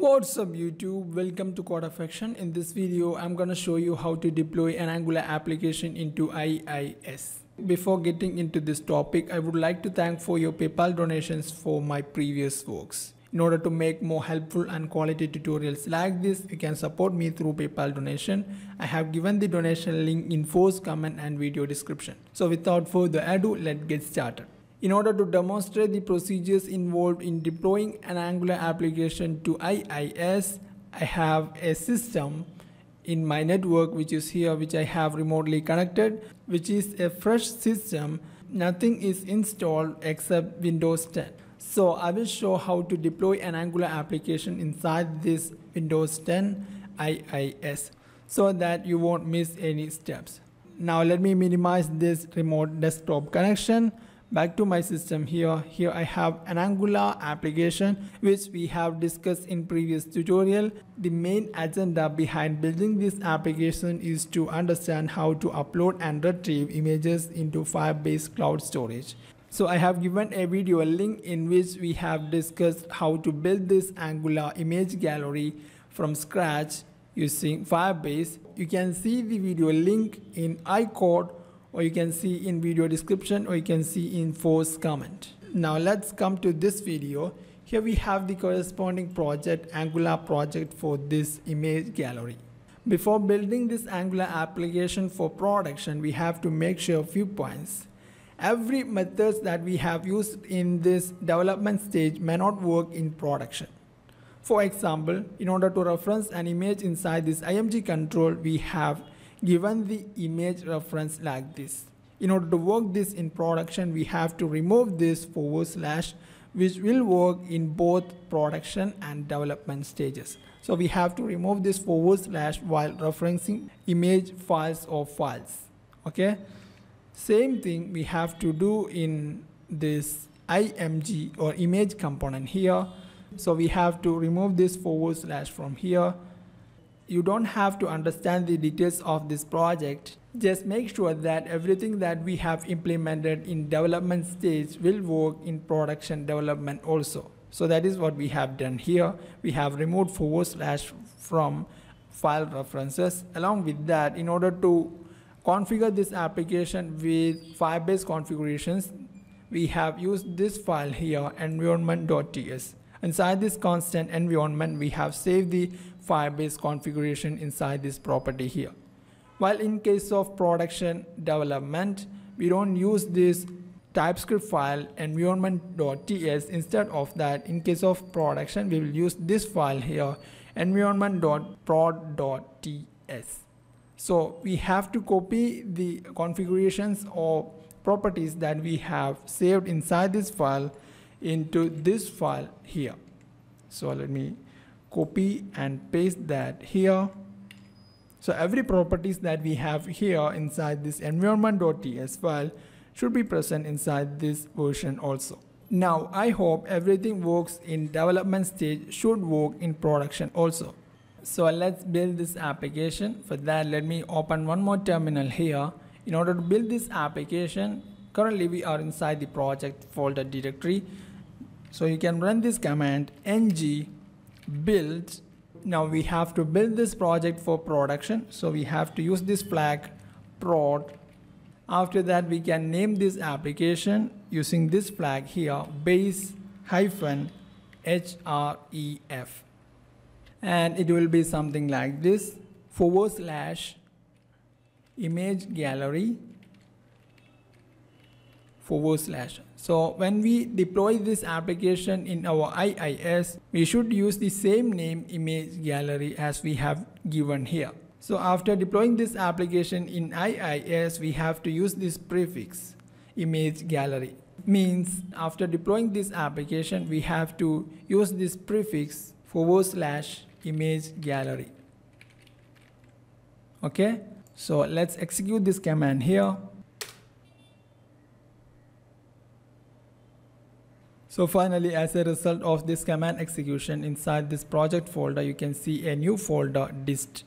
What's up YouTube, welcome to CodAffection. In this video I'm gonna show you how to deploy an Angular application into IIS. Before getting into this topic, I would like to thank for your PayPal donations for my previous works. In order to make more helpful and quality tutorials like this, you can support me through PayPal donation. I have given the donation link in post, comment and video description. So without further ado, let's get started. In order to demonstrate the procedures involved in deploying an Angular application to IIS, I have a system in my network which is here, which I have remotely connected, which is a fresh system. Nothing is installed except Windows 10. So I will show how to deploy an Angular application inside this Windows 10 IIS so that you won't miss any steps. Now let me minimize this remote desktop connection. Back to my system here I have an Angular application which we have discussed in previous tutorial. The main agenda behind building this application is to understand how to upload and retrieve images into Firebase cloud storage. So I have given a video link in which we have discussed how to build this Angular image gallery from scratch using Firebase. You can see the video link in iCode, or you can see in video description, or you can see in post comment. Now let's come to this video. Here we have the corresponding project, Angular project, for this image gallery. Before building this Angular application for production, we have to make sure a few points. Every methods that we have used in this development stage may not work in production. For example, in order to reference an image inside this IMG control, we have given the image reference like this. In order to work this in production, we have to remove this /, which will work in both production and development stages. So we have to remove this / while referencing image files or files. Okay, same thing we have to do in this IMG or image component here. So we have to remove this / from here. You don't have to understand the details of this project. Just make sure that everything that we have implemented in development stage will work in production development also. So that is what we have done here. We have removed / from file references. Along with that, in order to configure this application with Firebase configurations, we have used this file here, environment.ts. Inside this constant environment, we have saved the Firebase configuration inside this property here. While in case of production development, we don't use this TypeScript file environment.ts. Instead of that, in case of production, we will use this file here, environment.prod.ts. So we have to copy the configurations or properties that we have saved inside this file into this file here. So let me copy and paste that here. So every properties that we have here inside this environment.ts file should be present inside this version also. Now I hope everything works in development stage should work in production also. So let's build this application. For that, let me open one more terminal here. In order to build this application, currently we are inside the project folder directory. So you can run this command, ng build. Now we have to build this project for production, so we have to use this flag prod. After that, we can name this application using this flag here, base-href, and it will be something like this, / image gallery /. So when we deploy this application in our IIS, we should use the same name, image gallery, as we have given here. So after deploying this application in IIS, we have to use this prefix, image gallery. Means after deploying this application, we have to use this prefix, / image gallery. Okay, so let's execute this command here. So finally, as a result of this command execution, inside this project folder, you can see a new folder, dist,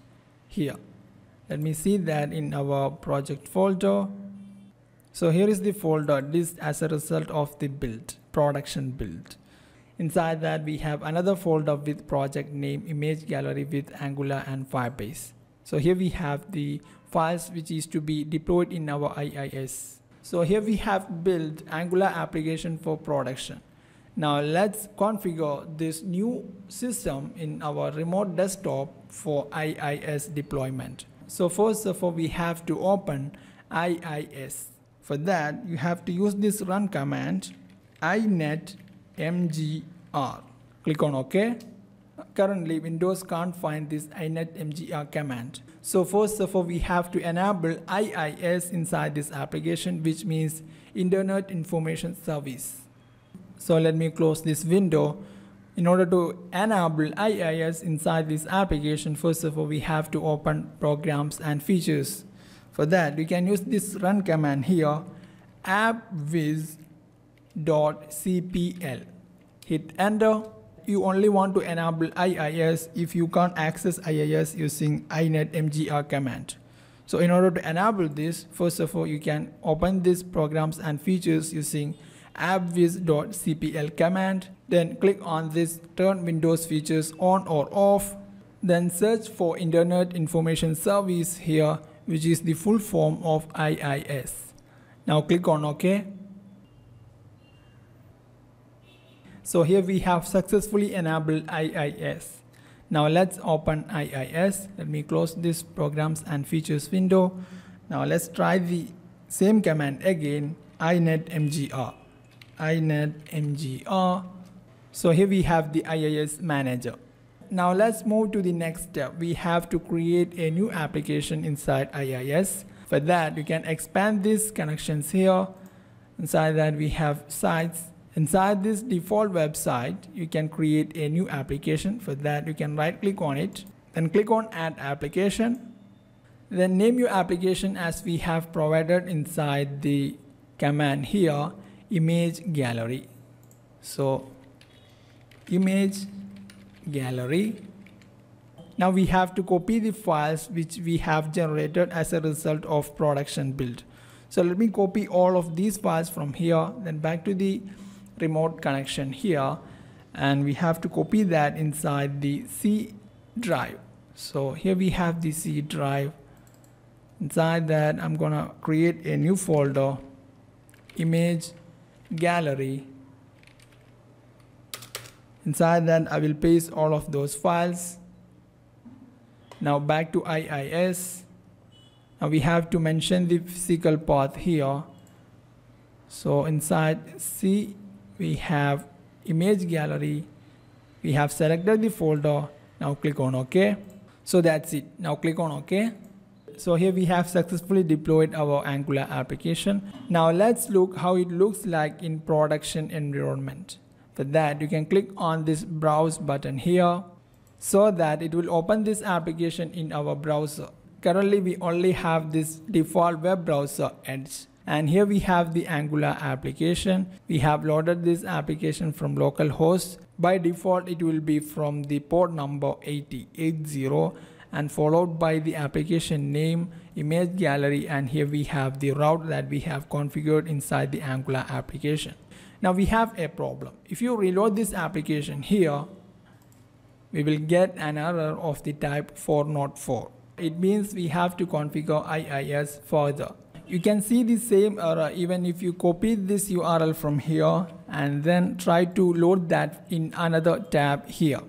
here. Let me see that in our project folder. So here is the folder dist as a result of the build, production build. Inside that we have another folder with project name image gallery with Angular and Firebase. So here we have the files which is to be deployed in our IIS. So here we have built Angular application for production. Now let's configure this new system in our remote desktop for IIS deployment. So first of all we have to open IIS. For that you have to use this run command inet mgr. Click on OK. Currently Windows can't find this inet mgr command. So first of all we have to enable IIS inside this application, which means Internet Information Service. So let me close this window. In order to enable IIS inside this application, first of all we have to open programs and features. For that we can use this run command here, appwiz.cpl. Hit enter. You only want to enable IIS if you can't access IIS using inet mgr command. So in order to enable this, first of all you can open this programs and features using appwiz.cpl command. Then click on this turn Windows features on or off. Then search for Internet Information Service here, which is the full form of IIS. Now click on OK. So here we have successfully enabled IIS. Now let's open IIS. Let me close this programs and features window. Now let's try the same command again, inet mgr. inet mgr. So here we have the IIS manager. Now let's move to the next step. We have to create a new application inside IIS. For that you can expand these connections here. Inside that we have sites. Inside this default website you can create a new application. For that you can right click on it, then click on add application. Then name your application as we have provided inside the command here, image gallery. So image gallery. Now we have to copy the files which we have generated as a result of production build. So let me copy all of these files from here, then back to the remote connection here, and we have to copy that inside the C drive. So here we have the C drive. Inside that I'm gonna create a new folder, image gallery. Inside that I will paste all of those files. Now back to IIS. Now we have to mention the physical path here. So inside C we have image gallery. We have selected the folder. Now click on OK. So that's it. Now click on OK. So here we have successfully deployed our Angular application. Now let's look how it looks like in production environment. For that you can click on this browse button here, so that it will open this application in our browser. Currently we only have this default web browser Edge, and here we have the Angular application. We have loaded this application from localhost. By default it will be from the port number 8080 and followed by the application name, image gallery, and here we have the route that we have configured inside the Angular application. Now we have a problem. If you reload this application here, we will get an error of the type 404. It means we have to configure IIS further. You can see the same error even if you copy this URL from here and then try to load that in another tab here.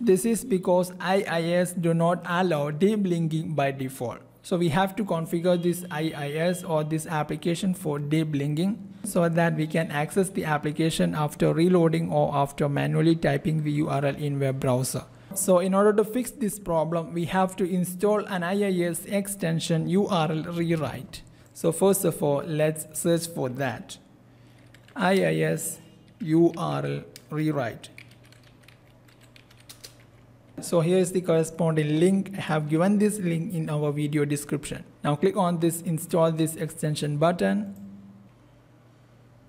This is because IIS do not allow deep linking by default. So we have to configure this IIS or this application for deep linking, so that we can access the application after reloading or after manually typing the URL in web browser. So in order to fix this problem, we have to install an IIS extension, URL Rewrite. So first of all, let's search for that. IIS URL Rewrite. So here is the corresponding link. I have given this link in our video description. Now click on this install this extension button.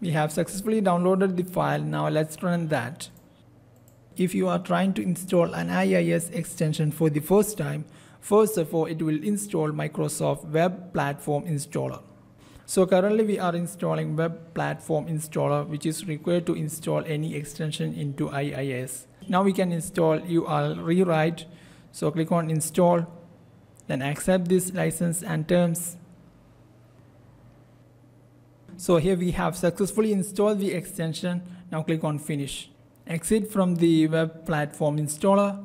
We have successfully downloaded the file. Now let's run that. If you are trying to install an IIS extension for the first time, first of all it will install Microsoft Web Platform Installer. So currently we are installing web platform installer, which is required to install any extension into IIS. Now we can install URL Rewrite. So click on install, then accept this license and terms. So here we have successfully installed the extension. Now click on finish. Exit from the web platform installer.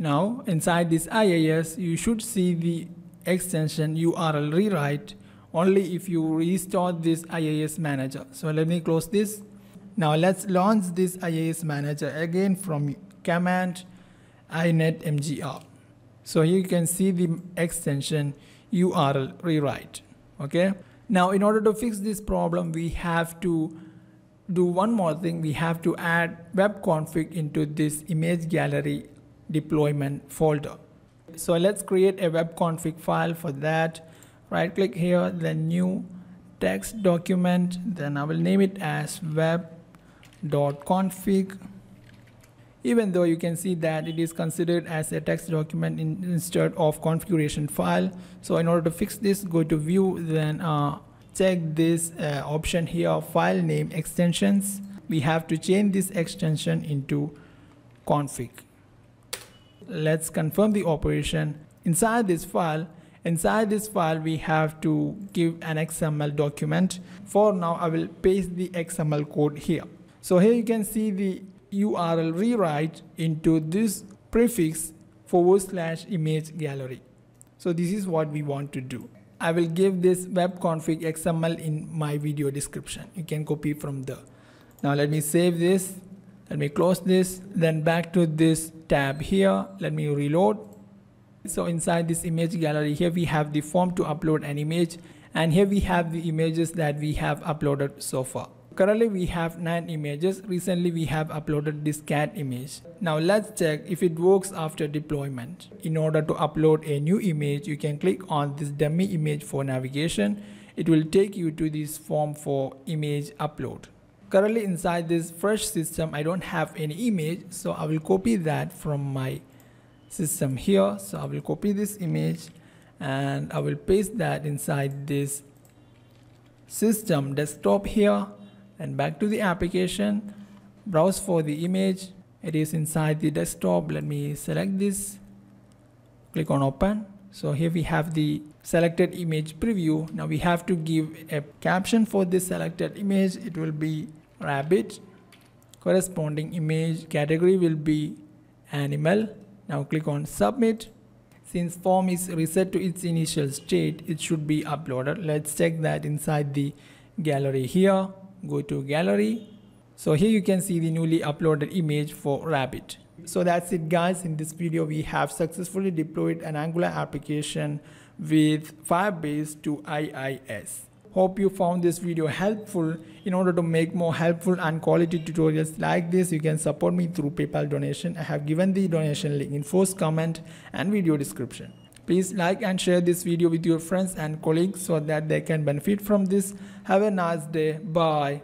Now inside this IIS you should see the extension URL Rewrite only if you restore this IIS manager. So let me close this. Now let's launch this IIS manager again from command inet mgr. So here you can see the extension URL Rewrite. Okay. Now in order to fix this problem we have to do one more thing. We have to add web.config into this image gallery deployment folder. So let's create a web.config file. For that, right click here, then new text document, then I will name it as web.config. Even though you can see that it is considered as a text document instead of configuration file. So in order to fix this, go to view, then check this option here, file name extensions. We have to change this extension into config. Let's confirm the operation. Inside this file we have to give an XML document. For now I will paste the XML code here. So here you can see the URL Rewrite into this prefix / image gallery. So this is what we want to do. I will give this web.config XML in my video description. You can copy from there. Now let me save this. Let me close this. Then back to this tab here. Let me reload. So inside this image gallery here we have the form to upload an image, and here we have the images that we have uploaded so far. Currently we have 9 images. Recently we have uploaded this cat image. Now let's check if it works after deployment. In order to upload a new image, you can click on this dummy image for navigation. It will take you to this form for image upload. Currently inside this fresh system I don't have any image, so I will copy that from my system here. So I will copy this image and I will paste that inside this system desktop here. And back to the application, browse for the image. It is inside the desktop. Let me select this, click on open. So here we have the selected image preview. Now we have to give a caption for this selected image. It will be rabbit. Corresponding image category will be animal. Now click on submit. Since form is reset to its initial state, it should be uploaded. Let's check that inside the gallery here. Go to gallery. So here you can see the newly uploaded image for rabbit. So that's it guys. In this video we have successfully deployed an Angular application with Firebase to IIS. Hope you found this video helpful. In order to make more helpful and quality tutorials like this, you can support me through PayPal donation. I have given the donation link in first comment and video description. Please like and share this video with your friends and colleagues so that they can benefit from this. Have a nice day. Bye.